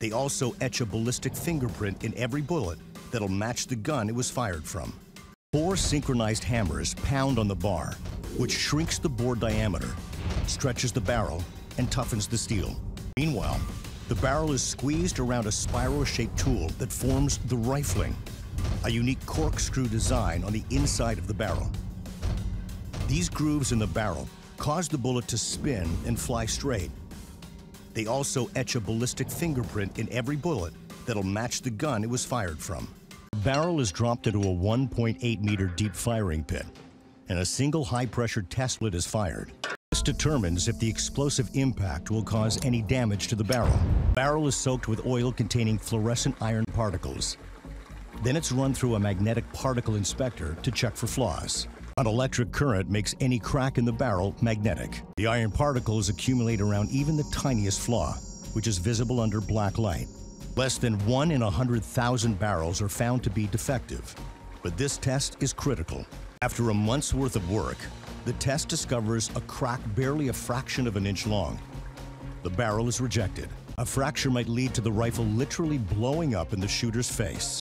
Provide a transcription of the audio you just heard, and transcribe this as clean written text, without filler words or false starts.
They also etch a ballistic fingerprint in every bullet that'll match the gun it was fired from. 4 synchronized hammers pound on the bar, which shrinks the bore diameter, stretches the barrel, and toughens the steel. Meanwhile, the barrel is squeezed around a spiral-shaped tool that forms the rifling, a unique corkscrew design on the inside of the barrel. These grooves in the barrel cause the bullet to spin and fly straight. They also etch a ballistic fingerprint in every bullet that'll match the gun it was fired from. The barrel is dropped into a 1.8-meter deep firing pit, and a single high-pressure test lid is fired. This determines if the explosive impact will cause any damage to the barrel. The barrel is soaked with oil containing fluorescent iron particles. Then it's run through a magnetic particle inspector to check for flaws. An electric current makes any crack in the barrel magnetic. The iron particles accumulate around even the tiniest flaw, which is visible under black light. Less than 1 in 100,000 barrels are found to be defective, but this test is critical. After a month's worth of work, the test discovers a crack barely a fraction of an inch long. The barrel is rejected. A fracture might lead to the rifle literally blowing up in the shooter's face.